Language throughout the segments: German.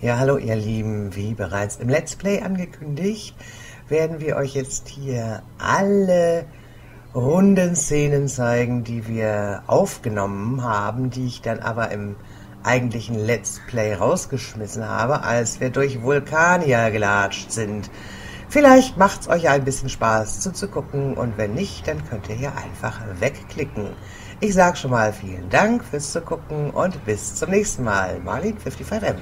Ja, hallo ihr Lieben, wie bereits im Let's Play angekündigt, werden wir euch jetzt hier alle Rundenszenen zeigen, die wir aufgenommen haben, die ich dann aber im eigentlichen Let's Play rausgeschmissen habe, als wir durch Volcania gelatscht sind. Vielleicht macht's euch ein bisschen Spaß zuzugucken und wenn nicht, dann könnt ihr hier einfach wegklicken. Ich sag schon mal vielen Dank fürs Zugucken und bis zum nächsten Mal. Marlin55M.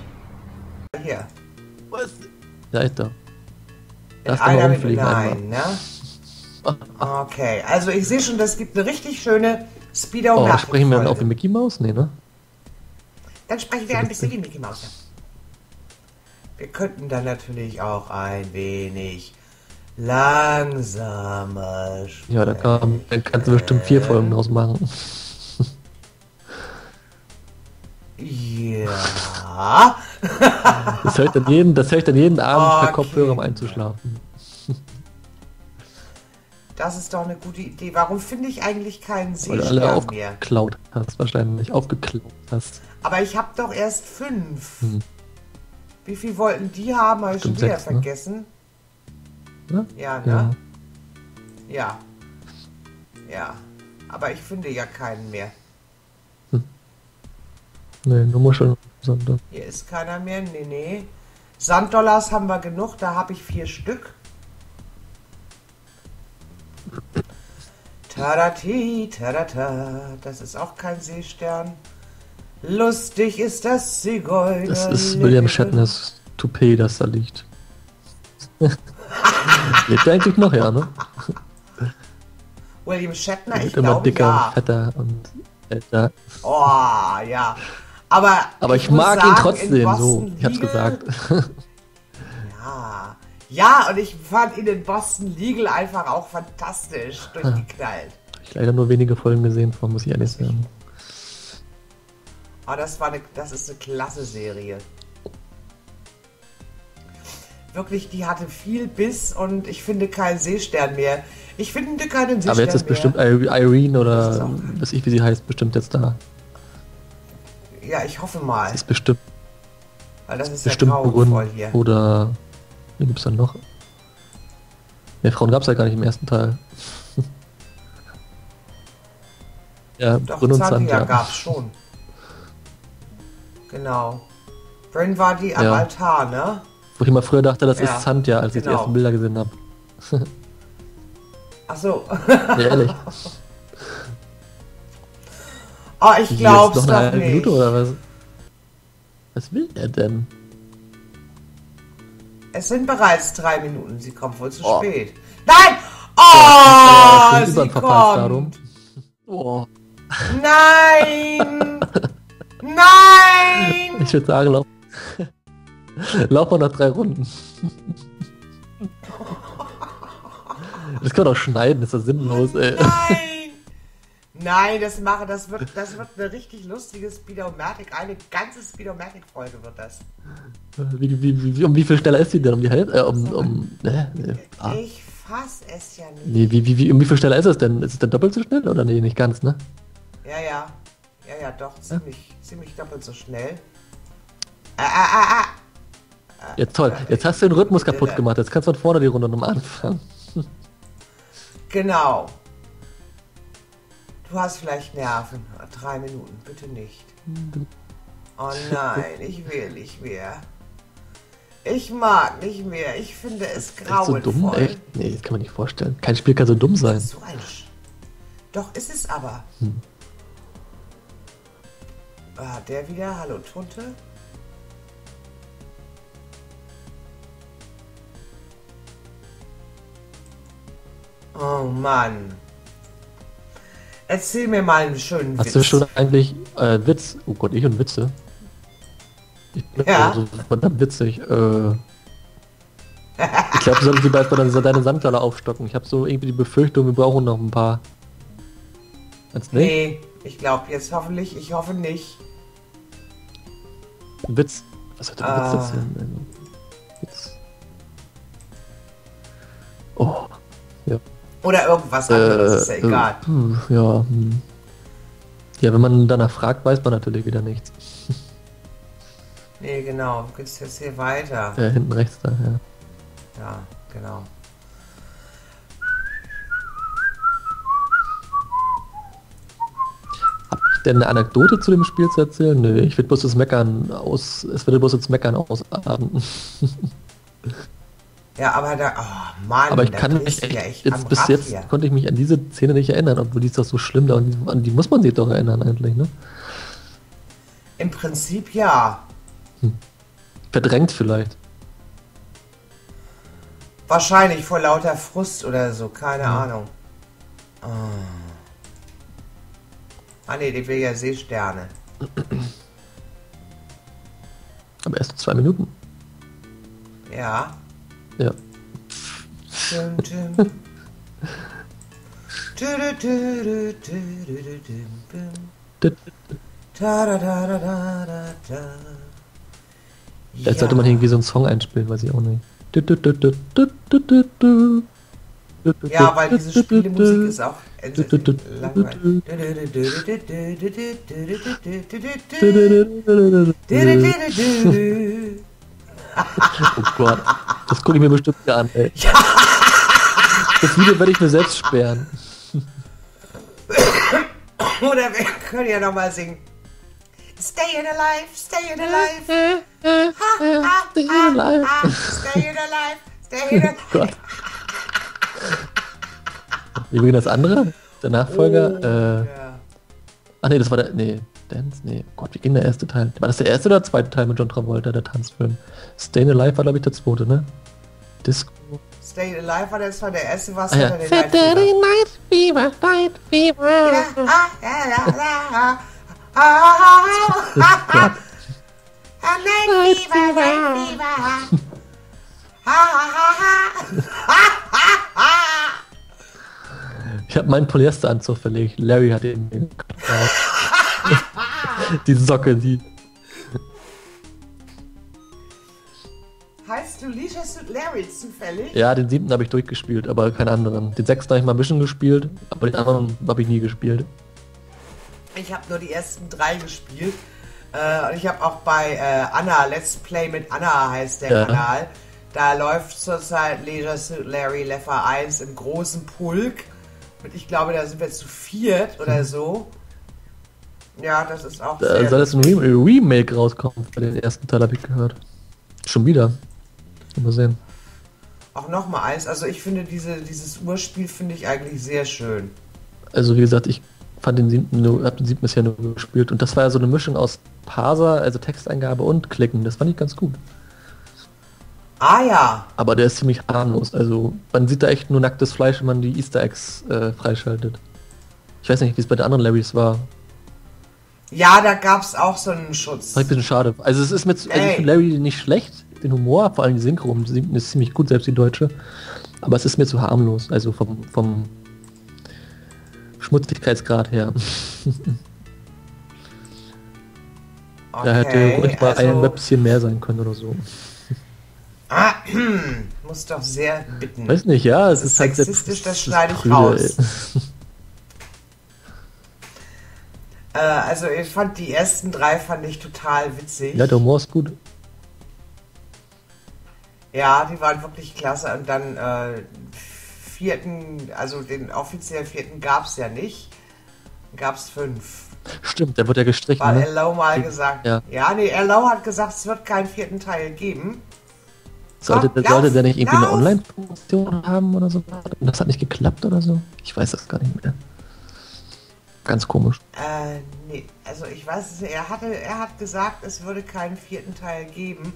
Hier. Was? Da ist er. Lass doch mal rumfliegen einmal. Ne? Okay, also ich sehe schon, das gibt eine richtig schöne Speedo-Nachricht. Oh, sprechen wir dann auch wie Mickey Mouse? Nee, ne? Dann sprechen wir ein bisschen wie Mickey Mouse. Wir könnten dann natürlich auch ein wenig langsamer sprechen. Ja, da kannst du bestimmt 4 Folgen draus machen. Ja. Das höre ich dann jeden Abend per Kopfhörer, um einzuschlafen. Das ist doch eine gute Idee. Warum finde ich eigentlich keinen Seestern mehr? Weil du alle aufgeklaut hast, wahrscheinlich. Aufgeklaut hast. Aber ich habe doch erst 5. Hm. Wie viel wollten die haben? Habe ich schon wieder 6, vergessen. Ne? Ja, ne? Ja. Ja. Aber ich finde ja keinen mehr. Nee, nur Muscheln. Sand. Hier ist keiner mehr. Nee, nee. Sanddollars haben wir genug. Da habe ich 4 Stück. Tadati, tadata. Das ist auch kein Seestern. Lustig ist das Zigeuner. Das ist William Shatners Toupet, das da liegt. Lebt er eigentlich noch, ja, ne? William Shatner, ich glaube, dicker, ja. Fetter und... Alter. Oh, ja. Aber ich mag ihn trotzdem so. Ich hab's gesagt. Ja. Ja, und ich fand ihn in Boston Legal einfach auch fantastisch durchgeknallt. Ich leider nur wenige Folgen gesehen, von muss ich ehrlich sagen. Aber das ist eine klasse Serie. Wirklich, die hatte viel Biss und ich finde keinen Seestern mehr. Ich finde keinen Seestern mehr. Aber jetzt ist bestimmt Irene oder weiß ich, wie sie heißt, bestimmt jetzt da. Ja, ich hoffe mal. Das ist bestimmt. Weil das ist bestimmt ja grauenvoll hier. Oder wie gibt's dann noch? Ne, Frauen gab's ja gar nicht im ersten Teil. Ja, doch, Brünn und Zanthia gab's schon. Genau. Brünn war die am Altar, ne? Wo ich immer früher dachte, das ist Zanthia, als ich die ersten Bilder gesehen habe. Ach so. Ja, ehrlich. Oh, ich glaub's doch eine nicht. Minute, oder was? Was will er denn? Es sind bereits 3 Minuten, sie kommt wohl zu spät. Nein! Oh, ja, sie kommt! Darum. Oh. Nein! Nein! Ich würde sagen, lauf mal nach 3 Runden. Das kann man doch schneiden, das ist doch sinnlos, ey. Nein! Nein, das wird eine richtig lustige Speedomatic, eine ganze Speedomatic-Folge wird das. Wie viel schneller ist die denn? Um die Hälfte? Ich fass es ja nicht. Nee, um wie viel schneller ist es denn? Ist es denn doppelt so schnell oder nee, nicht ganz, ne? Ja. Ja, doch, ziemlich doppelt so schnell. Jetzt toll, jetzt hast du den Rhythmus kaputt gemacht, jetzt kannst du von vorne die Runde nochmal anfangen. Genau. Du hast vielleicht Nerven. 3 Minuten, bitte nicht. Oh nein, ich will nicht mehr. Ich mag nicht mehr. Ich finde es grauenvoll. Ist so dumm, echt? Nee, das kann man nicht vorstellen. Kein Spiel kann so dumm sein. So ein Doch, ist es aber. Ah, der wieder. Hallo, Tunte. Oh Mann. Erzähl mir mal einen schönen Witz. Hast du schon eigentlich Witz? Oh Gott, ich und Witze. Ich bin so verdammt witzig. Ich glaube, du solltest die beispielsweise deine Sandtaler aufstocken. Ich habe so irgendwie die Befürchtung, wir brauchen noch ein paar. Als nicht? Nee, ich glaube jetzt hoffentlich, ich hoffe nicht. Ein Witz. Was hat denn ein Witz erzählen? Witz. Oh. Ja. Oder irgendwas anderes, ist ja egal. Ja, wenn man danach fragt, weiß man natürlich wieder nichts. Nee, genau. Wo geht's jetzt hier weiter? Ja, hinten rechts da, ja. Ja, genau. Hab ich denn eine Anekdote zu dem Spiel zu erzählen? Nö, ich würde bloß das Meckern aus... Es würde bloß das Meckern ausatmen. Ja, aber da... Oh, Mann, aber ich kann mich echt bis jetzt hier. Konnte ich mich an diese Szene nicht erinnern, obwohl die ist doch so schlimm, da und an die muss man sich doch erinnern eigentlich, ne? Im Prinzip ja. Verdrängt vielleicht. Wahrscheinlich vor lauter Frust oder so, keine Ahnung. Oh. Ah ne, ich will ja Seesterne. Aber erst 2 Minuten. Ja. Ja. Dum, dum. Vielleicht sollte man irgendwie so einen Song einspielen, weiß ich auch nicht. Ja, weil diese Spielemusik ist auch langweilig. Oh Gott, das gucke ich mir bestimmt wieder an, ey. Ja. Das Video werde ich mir selbst sperren. Oder wir können ja nochmal singen. Stayin' alive, stayin' alive. Stayin' alive. Stayin' alive, stayin' alive. Oh Gott. Übrigens das andere, der Nachfolger. Ja. Ach nee, das war der. Nee. Dance? Nee, oh Gott, wie ging der erste Teil? War das der erste oder der zweite Teil mit John Travolta, der Tanzfilm? Stayin' Alive war, glaube ich, der zweite, ne? Disco. Stayin' Alive war das war der erste, was ah, ja. Unter den Saturday Night Fever, Night Fever. Night Fever, Night Fever. Ich habe meinen Polyesteranzug verlegt. Larry hat ihn gekauft. Die Socke, die... Heißt du Leisure Suit Larry zufällig? Ja, den 7. habe ich durchgespielt, aber keinen anderen. Den 6. habe ich mal ein bisschen gespielt, aber den anderen habe ich nie gespielt. Ich habe nur die ersten 3 gespielt. Und ich habe auch bei Anna, Let's Play mit Anna heißt der Kanal. Da läuft zurzeit Leisure Suit Larry Leffer 1 im großen Pulk. Und ich glaube, da sind wir zu 4 oder so. Ja, das ist auch da soll jetzt ein Remake rauskommen, bei den ersten Teil habe ich gehört. Schon wieder. Mal sehen. Auch nochmal eins, also ich finde dieses Urspiel finde ich eigentlich sehr schön. Also wie gesagt, ich fand den 7. nur, hab den 7. bisher nur gespielt und das war ja so eine Mischung aus Parser, also Texteingabe und Klicken, das fand ich ganz gut. Ah ja! Aber der ist ziemlich harmlos, also man sieht da echt nur nacktes Fleisch, wenn man die Easter Eggs freischaltet. Ich weiß nicht, wie es bei den anderen Larrys war. Ja, da gab's auch so einen Schutz. Das ist ein bisschen schade. Also es ist mit also ich finde Larry nicht schlecht, den Humor, vor allem die Synchro ist ziemlich gut, selbst die Deutsche. Aber es ist mir zu harmlos, also vom Schmutzigkeitsgrad her. Okay, da hätte ruhig mal ein Webschen mehr sein können oder so. Ah, muss doch sehr bitten. Weiß nicht, ja, es ist halt sexistisch, das schneide ich raus. Also ich fand die ersten 3 fand ich total witzig. Ja, der Humor ist gut. Ja, die waren wirklich klasse und dann 4., also den offiziellen 4. gab's ja nicht. Gab's 5. Stimmt, der wird ja gestrichen. Weil ne? Erlau mal gesagt. Ja, ja nee, Erlau hat gesagt, es wird keinen 4. Teil geben. Sollte der nicht irgendwie eine Online-Funktion haben oder so? Und das hat nicht geklappt oder so? Ich weiß das gar nicht mehr. Ganz komisch. Nee, also ich weiß es nicht. Er hat gesagt, es würde keinen 4. Teil geben.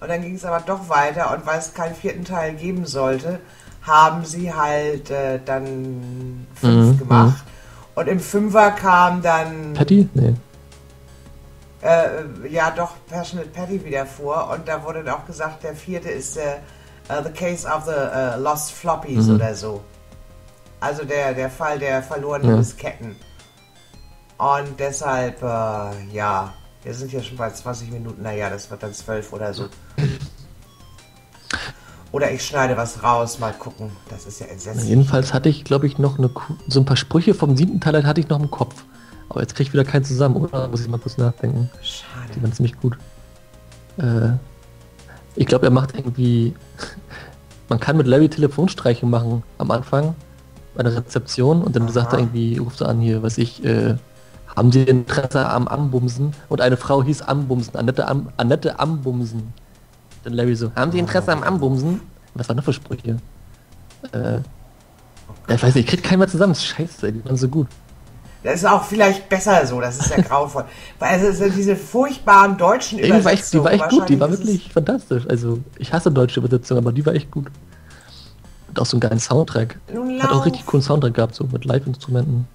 Und dann ging es aber doch weiter. Und weil es keinen 4. Teil geben sollte, haben sie halt dann 5 gemacht. Mhm. Und im 5er kam dann... Patty? Nee. Ja, doch, Passionate Patty wieder vor. Und da wurde dann auch gesagt, der 4. ist The Case of the Lost Floppies oder so. Also der Fall der verlorenen Disketten. Und deshalb, ja, wir sind ja schon bei 20 Minuten, naja, das wird dann 12 oder so. Oder ich schneide was raus, mal gucken, das ist ja entsetzlich. Jedenfalls hatte ich, glaube ich, noch so ein paar Sprüche vom 7. Teil hatte ich noch im Kopf. Aber jetzt kriege ich wieder keinen zusammen, oder? Muss ich mal kurz nachdenken. Schade. Die waren ziemlich gut. Ich glaube, er macht irgendwie... Man kann mit Larry Telefonstreiche machen am Anfang, bei der Rezeption, und dann sagt er irgendwie, ruft er an hier, weiß ich, haben Sie Interesse am Ambumsen? Und eine Frau hieß Ambumsen, Annette Ambumsen. Dann Larry so, haben Sie Interesse am Ambumsen? Was war noch für Sprüche? Ich weiß nicht, ich krieg keinen mehr zusammen, scheiße, die waren so gut. Das ist auch vielleicht besser so, das ist ja grauenvoll. Weil es sind diese furchtbaren deutschen Übersetzungen. Die war echt gut, die war wirklich fantastisch. Also, ich hasse deutsche Übersetzungen, aber die war echt gut. Hat auch so einen geilen Soundtrack. Hat auch richtig coolen Soundtrack gehabt, so mit Live-Instrumenten.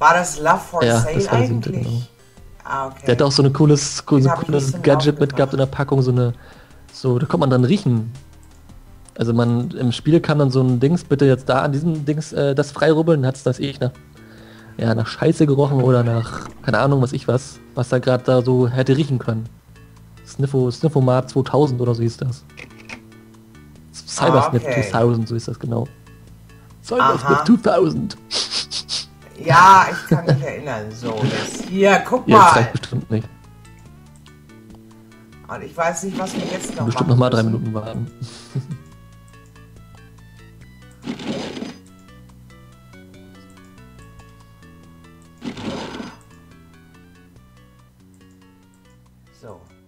War das Love for Sale das war eigentlich? Genau. Ah, okay. Der hat auch so ein cooles Gadget mitgehabt in der Packung, da konnte man dann riechen. Also im Spiel kam dann so ein Dings, bitte jetzt da an diesem Dings das freirubbeln, hat es das nach Scheiße gerochen oder nach, keine Ahnung, was da gerade da so hätte riechen können. Sniffomat 2000 oder so hieß das. Cybersnip 2000, so hieß das genau. Cybersnip 2000. Ja, ich kann mich erinnern, so. Das hier, guck mal. Das reicht bestimmt nicht. Und ich weiß nicht, was wir jetzt noch bestimmt nochmal 3 Minuten warten. So.